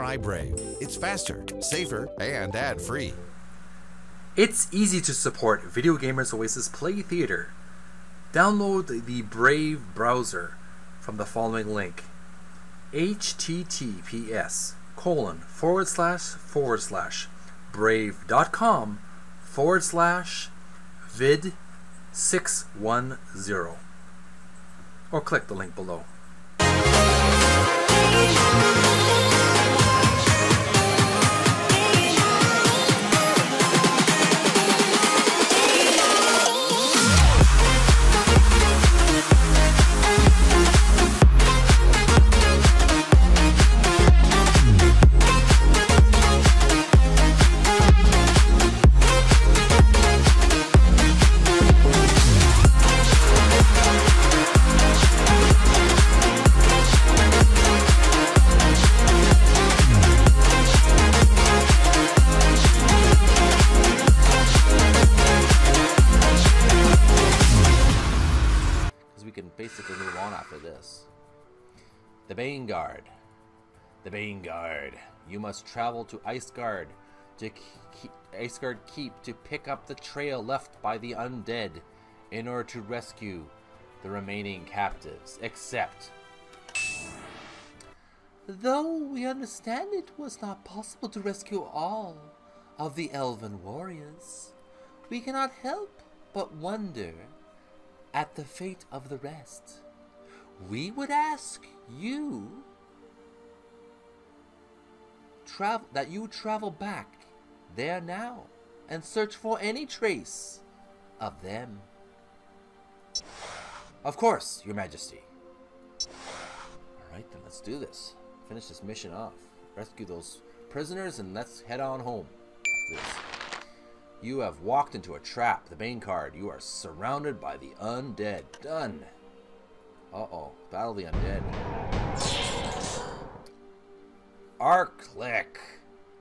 Try Brave. It's faster, safer, and ad-free. It's easy to support Video Gamers Oasis Play Theater. Download the Brave browser from the following link: https://brave.com/vid610, or click the link below. Basically move on after this. The Baneguard. The Baneguard. You must travel to Iceguard Keep to pick up the trail left by the undead in order to rescue the remaining captives. Except, though we understand it was not possible to rescue all of the elven warriors, we cannot help but wonder at the fate of the rest. We would ask you travel back there now and search for any trace of them. Of course, Your Majesty. Alright then, let's do this. Finish this mission off. Rescue those prisoners and let's head on home after this. You have walked into a trap, the Baneguard. You are surrounded by the undead. Done. Uh-oh. Battle the undead. Arch Lich.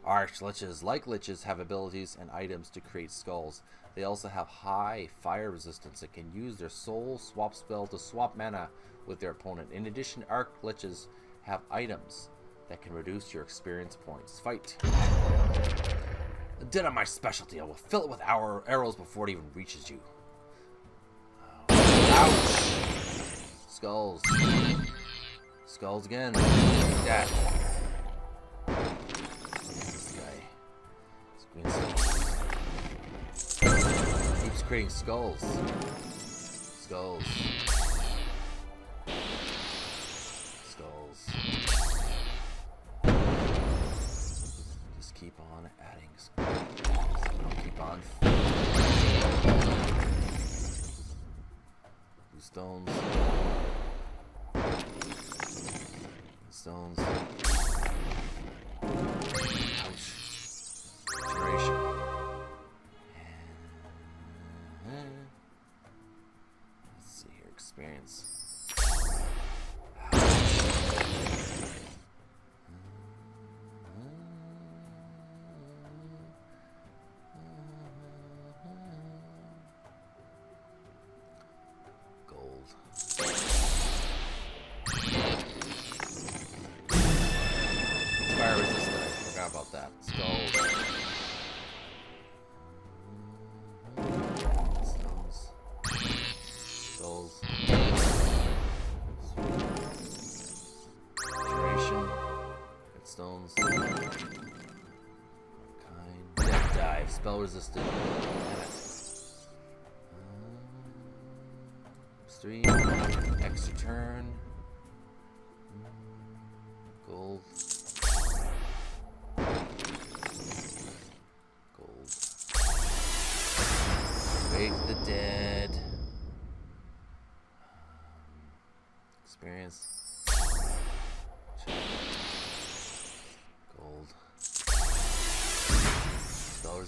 Arch Liches, like Liches, have abilities and items to create skulls. They also have high fire resistance and can use their soul swap spell to swap mana with their opponent. In addition, Arch Liches have items that can reduce your experience points. Fight. Did on my specialty. I will fill it with our arrows before it even reaches you. Ouch! Skulls. Skulls again. Death. This guy. Squeeze. Keeps creating skulls. Skulls. Skulls. Just keep on adding skulls. On. Stones. Stones. Ouch. Duration. And let's see here. Experience. Ouch. Spell resistant. Three. Extra turn. Gold. Gold. Wake the dead. Experience.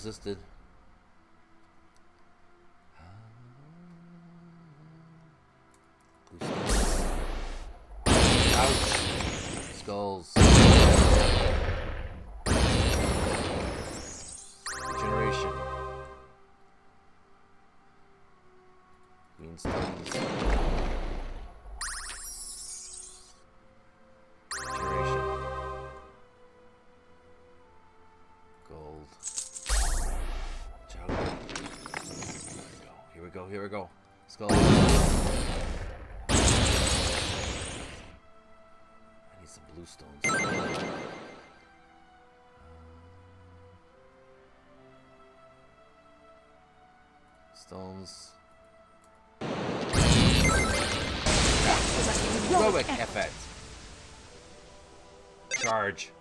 Resisted. Ouch. Skulls. Regeneration. Green stones. here we go. Skull. I need some blue stones. Stones. Heroic effect. Charge.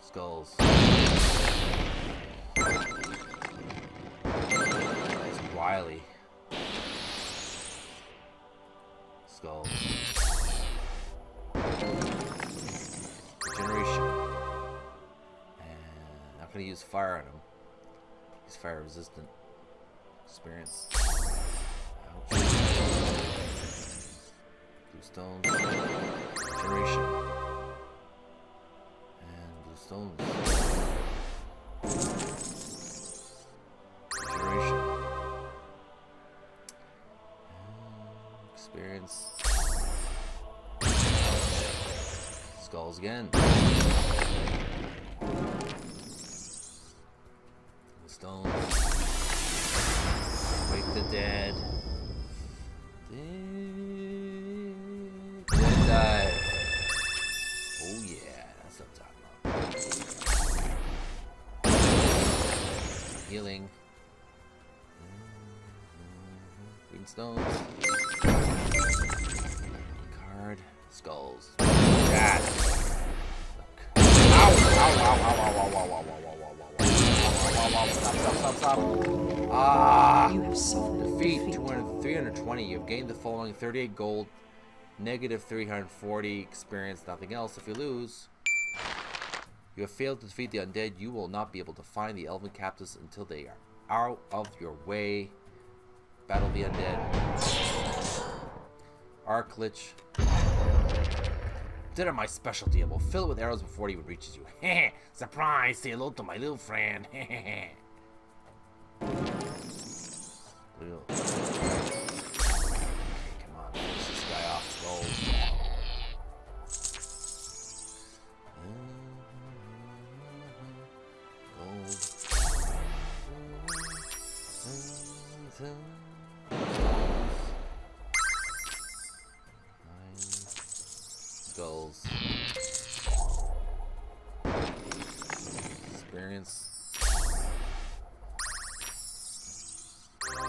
Skulls. That's Wily. Skulls. Regeneration. And not gonna use fire on him. He's fire resistant. Experience. Ouch. Blue stone. Regeneration. Stones. Generation. Experience. Skulls again. Stones. Wake the dead. Dead die. Oh yeah, that's up top. Healing. Green stones. Card. Skulls. God. Look. Ow! Ow! Stop. Ah! You have suffered defeat. 320. You have gained the following: 38 gold, negative 340 experience. Nothing else. If you lose. You have failed to defeat the undead. You will not be able to find the elven captives until they are out of your way. Battle the undead. Arch Lich. Dinner my specialty. I will fill it with arrows before it even reaches you. Heh. Surprise! Say hello to my little friend. Heh. Little. Okay, come on, finish this guy off. Gold. Skulls. Experience.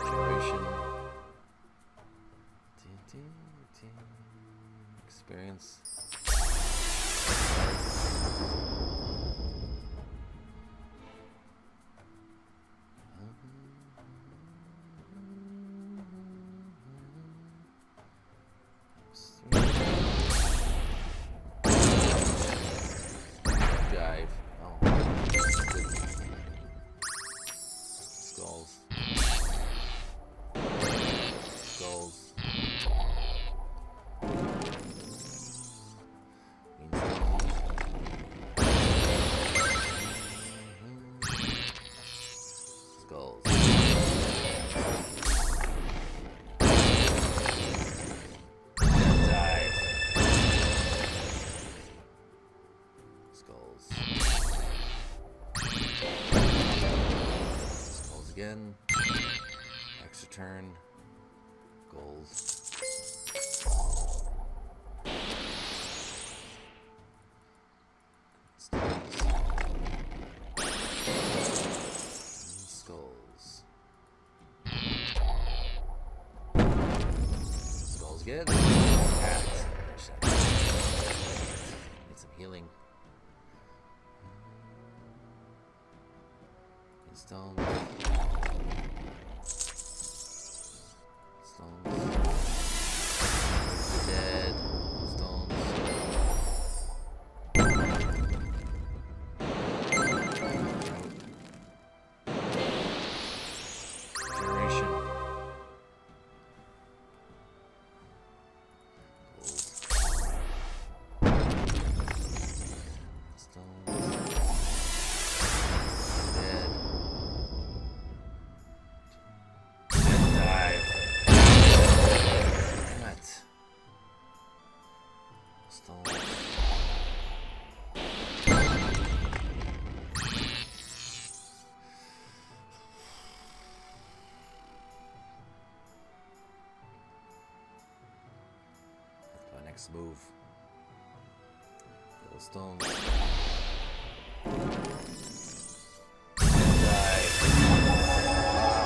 Generation. Experience. Again. Extra turn. Goals. Skulls. Skulls again. Need some healing. Stones. Stones. Dead. next move. Kill a stone.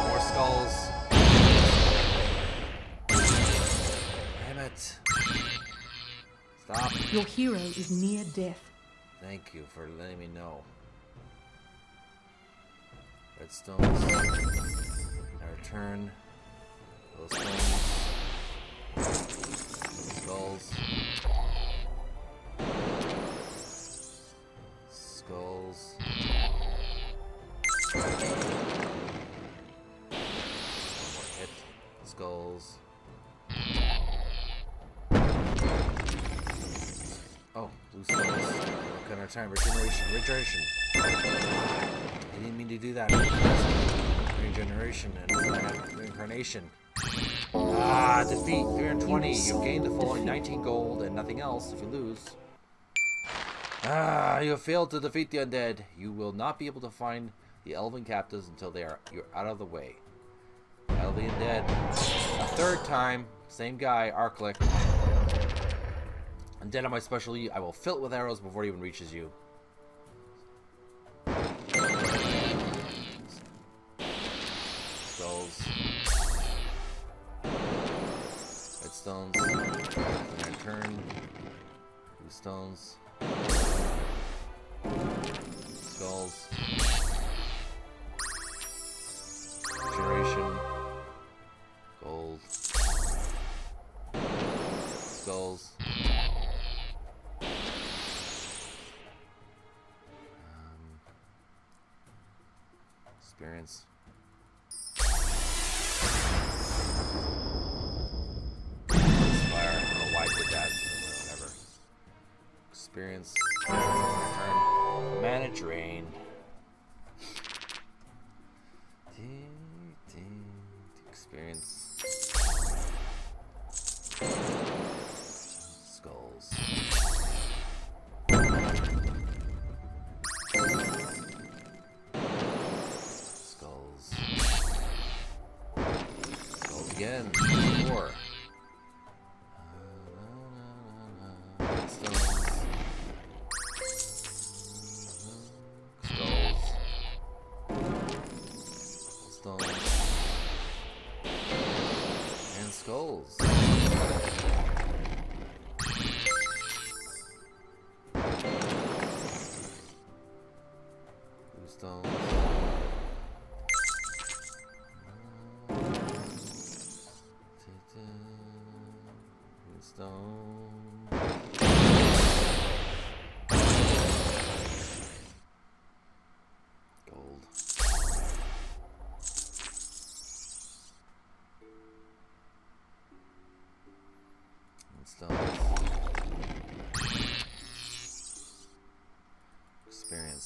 More skulls. Damn it. Stop. Your hero is near death. Thank you for letting me know. Redstones. I return. Those stones. Skulls. Skulls. One more hit. Skulls. Oh, blue skulls. Look at our time. Regeneration. Regeneration. I didn't mean to do that. Regeneration and reincarnation. Defeat 320. You've gained the following 19 gold and nothing else if you lose. You have failed to defeat the undead. You will not be able to find the elven captives until they are out of the way. Out of the undead. A third time, same guy, Arch Lich. Undead on my specialty. I will fill it with arrows before it even reaches you. Skulls. Redstones. Then I turn. Blue stones. Skulls. Duration. Gold. Skulls. Experience. Experience. Return. Manage rain. Experience. Skulls. Skulls. Skulls again. Four. Skulls. Blue stones. Blue stone. Gold. Experience.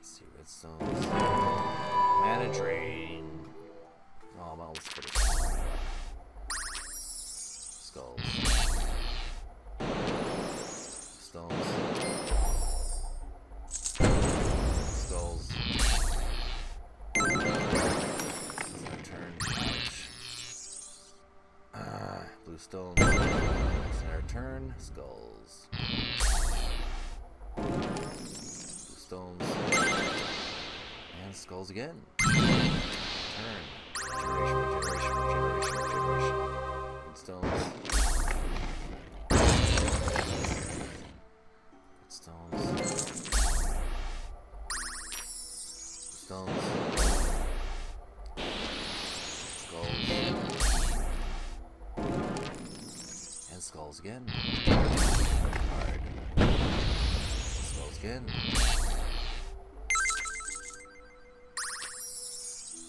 Let's see, redstones. Mana drain. Oh, my old spirit. Skulls. Stones. Skulls. Blue stone. It's our turn. Skulls. Blue stones. And skulls again. Turn. Generation, regeneration, regeneration, regeneration. Blue stones. Red stones. Blue stones. Skulls again. Hard. Skulls again.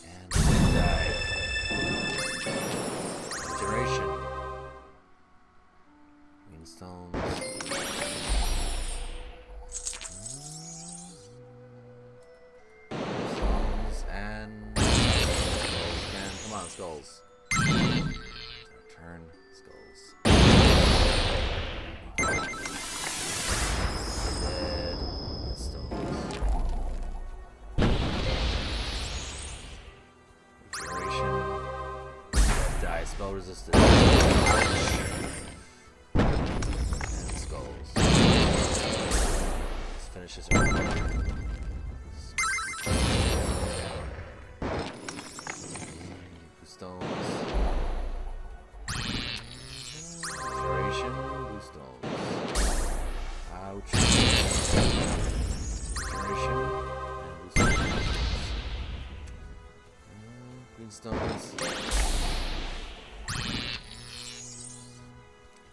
And die. Duration. Green stones. Stones and skulls again. Come on, skulls. Turn. Skulls. Skull resistance. And skulls. Let's finish this early. Stones.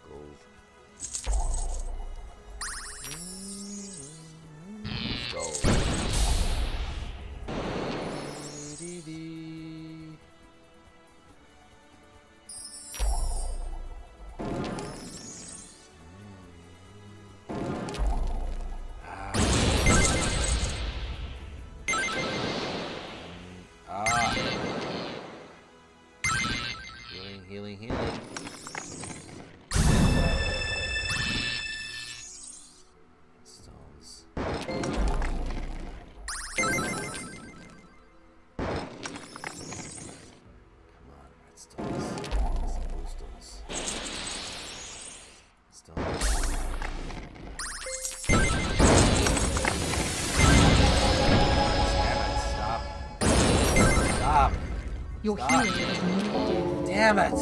Gold. Gold. Healing. Stones. Come on, red stones. Some blue stones. Stones. Stop. Stop. Your healing is needed. Damn it!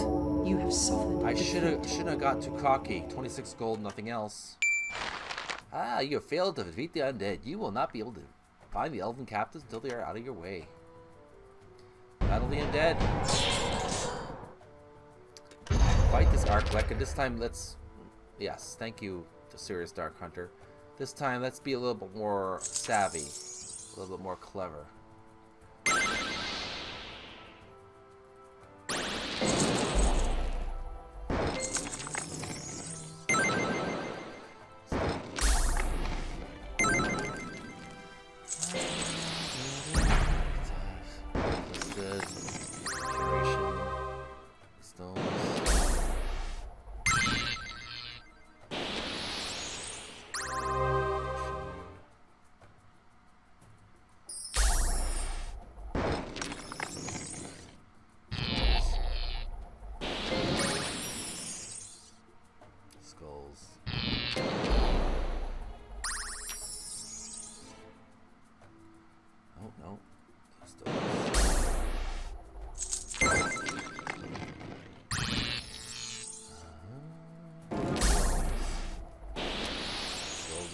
You have suffered. I shouldn't have got too cocky. 26 gold, nothing else. Ah, you have failed to defeat the undead. You will not be able to find the elven captives until they are out of your way. Battle the undead. Fight this Arch Lich, and this time let's... Yes, thank you, Serious Dark Hunter. This time let's be a little bit more savvy. A little bit more clever.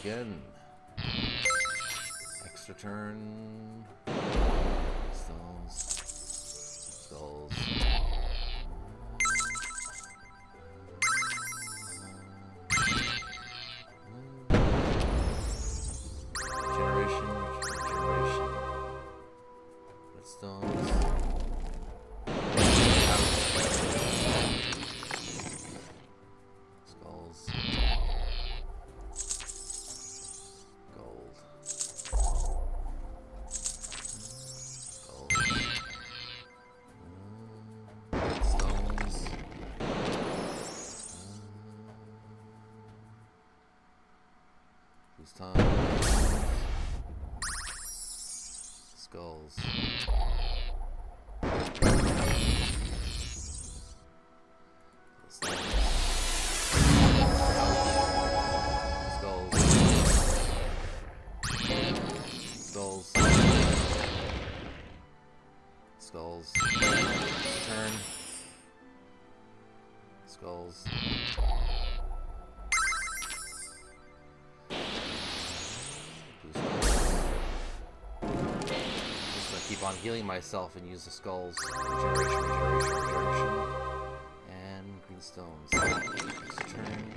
Again. Extra turn. Skulls. Generation. Redstones. Skulls. Skulls. Skulls. Turn. Skulls. On healing myself and use the skulls. Regeneration. And green stones. Next turn.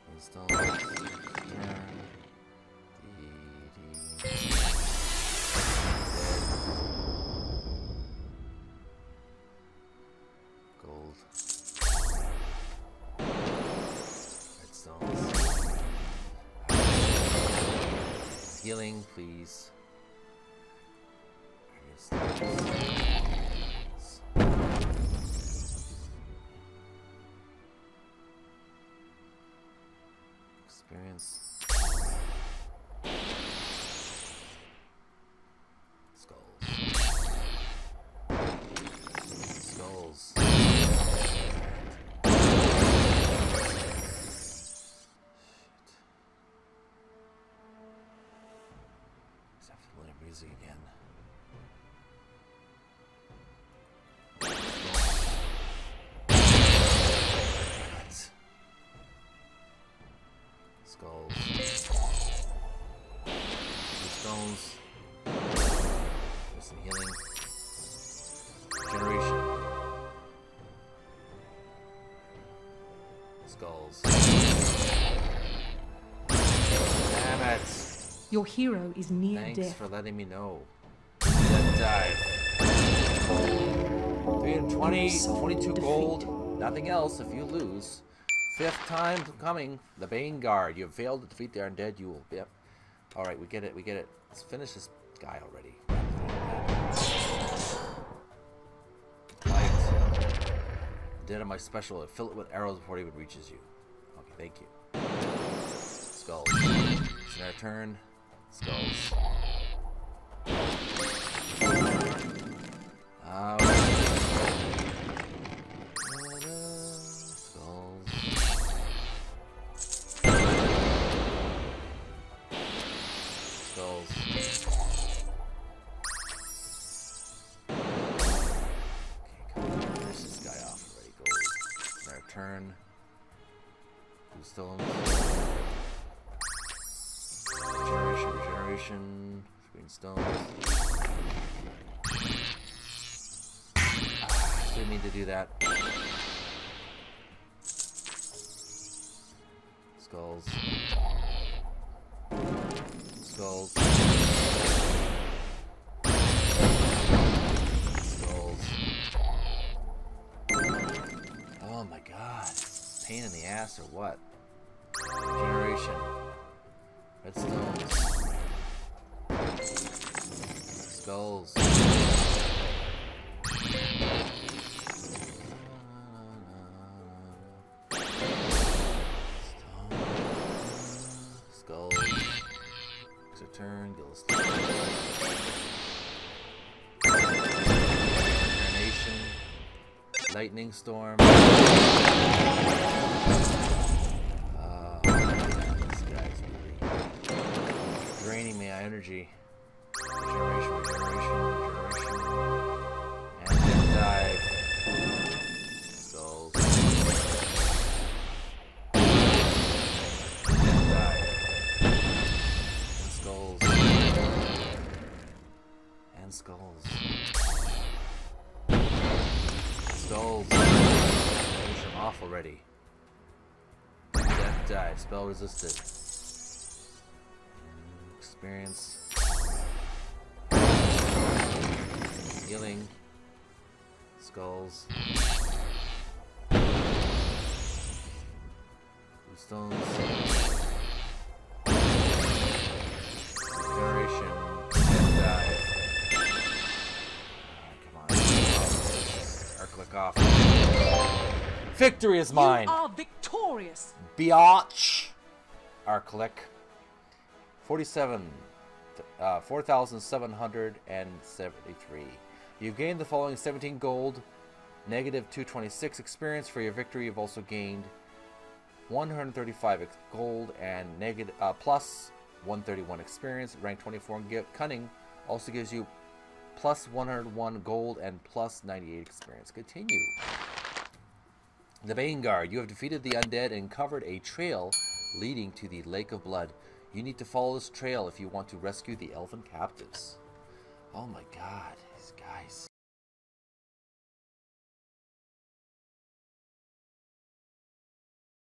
Green stones. Healing, please. Experience. busy again. Skulls. There's some healing. Generation. Skulls. Damn it! Your hero is near death. Thanks for letting me know. Death dive. 320, 22 gold, nothing else if you lose. Fifth time coming, the Baneguard. You have failed to defeat the undead. You will. Yep. All right, we get it. We get it. Let's finish this guy already. Light. Did on my special. And fill it with arrows before it even reaches you. Okay, thank you. Skulls. It's our turn. Skulls. Turn. Who's still on? Regeneration, regeneration. Green stones. Didn't need to do that. Skulls. Skulls. Oh my god. Pain in the ass or what? Generation. Redstones. Skulls. Skulls. It's a turn. Lightning storm. This guy's really draining me energy. Generation, generation, generation. And then dive. Skulls. And then dive. And skulls. And skulls. Skulls. Finish him off already. Death dive. Spell resisted. Experience. Healing. Skulls. Blue stones. Generation. Death dive. Click off. Victory is mine. You are victorious. Biatch. Our click. 4,773. You've gained the following: 17 gold, negative 226 experience for your victory. You've also gained 135 gold and negative plus 131 experience. Rank 24 and cunning also gives you plus 101 gold and plus 98 experience. Continue. The Baneguard. You have defeated the undead and covered a trail leading to the Lake of Blood. You need to follow this trail if you want to rescue the elven captives. Oh my god, these guys.